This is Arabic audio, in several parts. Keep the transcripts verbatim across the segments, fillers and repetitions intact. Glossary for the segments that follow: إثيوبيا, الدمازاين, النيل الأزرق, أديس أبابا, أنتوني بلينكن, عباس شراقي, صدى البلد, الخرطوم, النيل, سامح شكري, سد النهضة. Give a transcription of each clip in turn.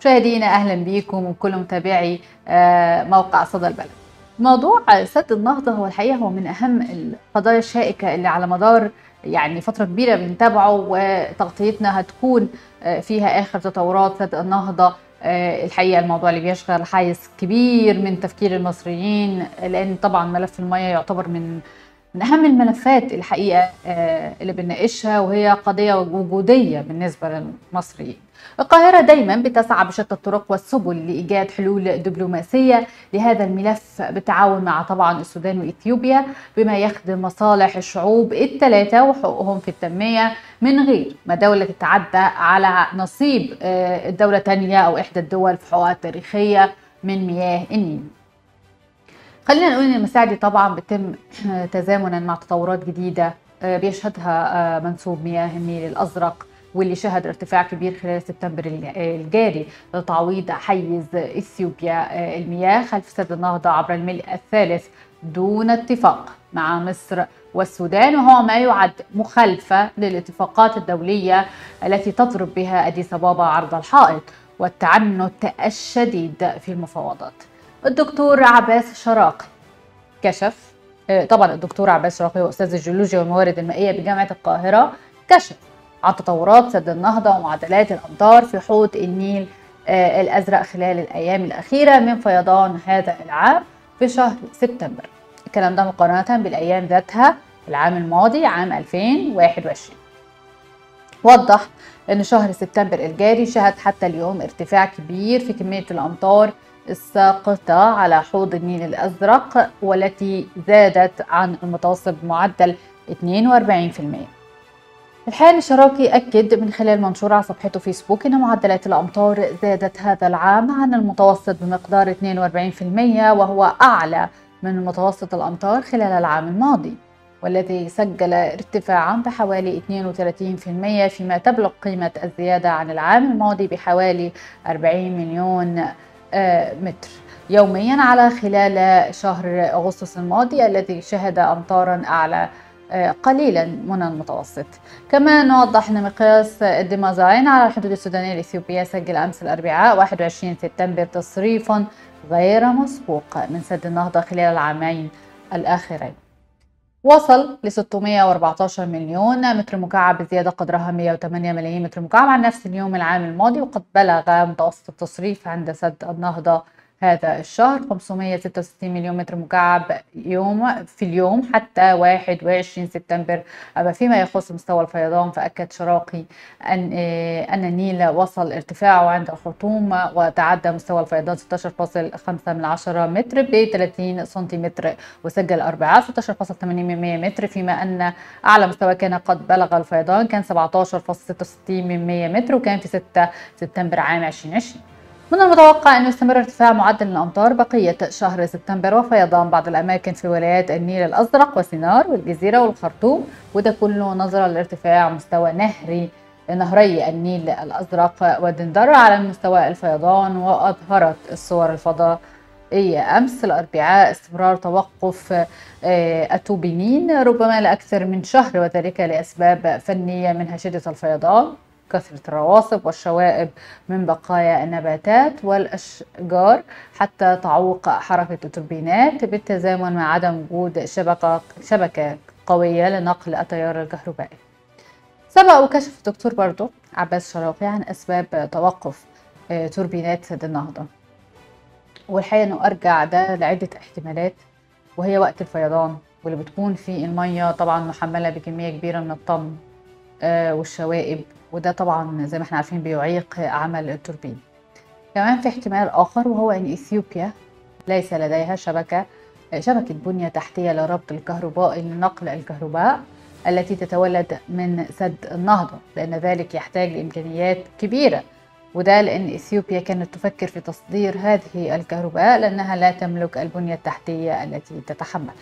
مشاهدينا أهلا بيكم وكل متابعي موقع صدى البلد. موضوع سد النهضة هو الحقيقة هو من أهم القضايا الشائكة اللي على مدار يعني فترة كبيرة بنتابعه، وتغطيتنا هتكون فيها آخر تطورات سد النهضة. الحقيقة الموضوع اللي بيشغل حيز كبير من تفكير المصريين، لأن طبعا ملف المياه يعتبر من من أهم الملفات الحقيقة اللي بنناقشها، وهي قضية وجودية بالنسبة للمصريين. القاهرة دايما بتسعى بشتى الطرق والسبل لإيجاد حلول دبلوماسية لهذا الملف بالتعاون مع طبعا السودان وإثيوبيا، بما يخدم مصالح الشعوب الثلاثة وحقوقهم في التنمية، من غير ما دولة تتعدى على نصيب الدولة تانية أو إحدى الدول في حقوقها التاريخية من مياه النيل. خلينا نقول ان المساعدة طبعا بتم تزامنا مع تطورات جديدة بيشهدها منسوب مياه النيل الأزرق، واللي شهد ارتفاع كبير خلال سبتمبر الجاري لتعويض حيز إثيوبيا المياه خلف سد النهضة عبر الملء الثالث دون اتفاق مع مصر والسودان، وهو ما يعد مخالفة للاتفاقات الدولية التي تضرب بها أديس أبابا عرض الحائط والتعنت الشديد في المفاوضات. الدكتور عباس شراقي كشف طبعا الدكتور عباس شراقي هو أستاذ الجيولوجيا والموارد المائية بجامعة القاهرة، كشف عن تطورات سد النهضة ومعدلات الأمطار في حوض النيل الأزرق خلال الأيام الأخيرة من فيضان هذا العام في شهر سبتمبر. الكلام ده مقارنة بالأيام ذاتها العام الماضي عام ألفين وواحد وعشرين. وضح أن شهر سبتمبر الجاري شهد حتى اليوم ارتفاع كبير في كمية الأمطار الساقطة على حوض النيل الأزرق، والتي زادت عن المتوسط بمعدل اثنين وأربعين بالمئة. الحال شراقي أكد من خلال منشور على صفحته فيسبوك أن معدلات الأمطار زادت هذا العام عن المتوسط بمقدار اثنين وأربعين بالمئة، وهو أعلى من متوسط الأمطار خلال العام الماضي، والذي سجل ارتفاعا بحوالي اثنين وثلاثين بالمئة، فيما تبلغ قيمة الزيادة عن العام الماضي بحوالي أربعين مليون متر يوميا على خلال شهر أغسطس الماضي، الذي شهد أمطارا أعلى قليلا من المتوسط. كما نوضح أن مقياس الدمازاين على الحدود السودانية الإثيوبية سجل أمس الأربعاء واحد وعشرين سبتمبر تصريفا غير مسبوق من سد النهضة خلال العامين الآخرين، وصل ل ستمئة وأربعة عشر مليون متر مكعب، بزيادة قدرها مئة وثمانية ملايين متر مكعب عن نفس اليوم العام الماضي. وقد بلغ متوسط التصريف عند سد النهضة هذا الشهر خمسمئة وستة وستين مليون متر مكعب يوم في اليوم حتى واحد وعشرين سبتمبر. أما فيما يخص مستوى الفيضان، فأكد شراقي أن أن النيل وصل ارتفاعه عند الخرطوم وتعدى مستوى الفيضان ستة عشر فاصلة خمسة من عشرة متر ب ثلاثين سنتيمتر، وسجل الأربعاء ستة عشر فاصلة ثمانية من مئة متر، فيما أن أعلى مستوى كان قد بلغ الفيضان كان سبعة عشر فاصلة ستة وستين من مئة متر، وكان في ستة سبتمبر عام ألفين وعشرين. من المتوقع أن يستمر ارتفاع معدل الأمطار بقية شهر سبتمبر، وفيضان بعض الأماكن في ولايات النيل الأزرق وسينار والجزيرة والخرطوم، وده كله نظرا لارتفاع مستوى نهري نهري النيل الأزرق والدندر على مستوى الفيضان. وأظهرت الصور الفضائية أمس الأربعاء استمرار توقف التوبينين ربما لأكثر من شهر، وذلك لأسباب فنية منها شدة الفيضان، كثرة الرواسب والشوائب من بقايا النباتات والأشجار، حتى تعوق حركة التوربينات، بالتزامن مع عدم وجود شبكة شبكة قوية لنقل التيار الكهربائي. سبق وكشف الدكتور برضو عباس شراقي عن أسباب توقف توربينات سد النهضة، والحقيقة إنه أرجع ده لعدة احتمالات، وهي وقت الفيضان واللي بتكون فيه المية طبعا محملة بكمية كبيرة من الطم والشوائب، وده طبعا زي ما احنا عارفين بيعيق عمل التوربين. كمان في احتمال آخر، وهو أن إثيوبيا ليس لديها شبكة شبكة بنية تحتية لربط الكهرباء لنقل الكهرباء التي تتولد من سد النهضة، لأن ذلك يحتاج لإمكانيات كبيرة، وده لأن إثيوبيا كانت تفكر في تصدير هذه الكهرباء لأنها لا تملك البنية التحتية التي تتحملها.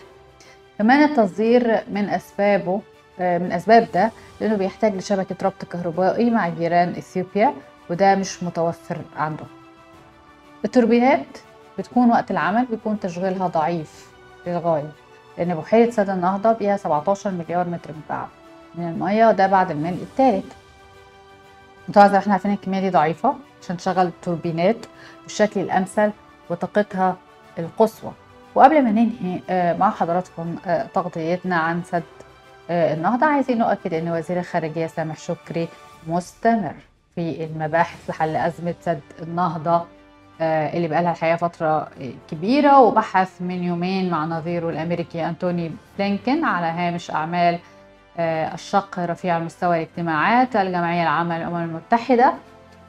كمان التصدير من أسبابه من أسباب ده لأنه بيحتاج لشبكة ربط كهربائي مع جيران إثيوبيا، وده مش متوفر عنده. التوربينات بتكون وقت العمل بيكون تشغيلها ضعيف للغاية، لأن بحيرة سد النهضة بيها سبعة عشر مليار متر مكعب من المية، وده بعد الملء الثالث. طبعا زي ما احنا عارفين الكمية دي ضعيفة، عشان تشغل التوربينات بالشكل الأمثل وطاقتها القصوى. وقبل ما ننهي مع حضراتكم تغطيتنا عن سد النهضة، عايزين نؤكد أن وزير الخارجية سامح شكري مستمر في المباحث لحل أزمة سد النهضة اللي بقالها الحقيقة فترة كبيرة، وبحث من يومين مع نظيره الأمريكي أنتوني بلينكن على هامش أعمال الشق رفيع المستوى الاجتماعات الجمعية العامة للأمم المتحدة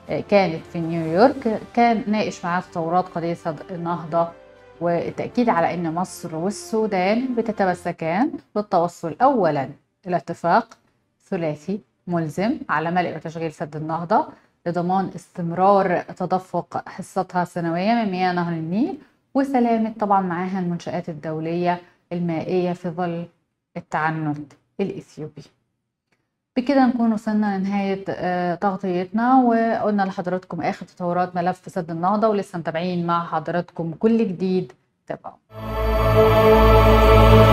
كانت في نيويورك، كان ناقش معاه تطورات قضية سد النهضة والتأكيد على أن مصر والسودان بتتمسكان بالتوصل أولاً إلى اتفاق ثلاثي ملزم على ملء وتشغيل سد النهضة لضمان استمرار تدفق حصتها السنوية من مياه نهر النيل وسلامة طبعاً معاها المنشآت الدولية المائية في ظل التعنت الإثيوبي. بكده نكون وصلنا لنهاية تغطيتنا، وقلنا لحضراتكم آخر تطورات ملف سد النهضة، ولسه متابعين مع حضراتكم كل جديد. تابعوا.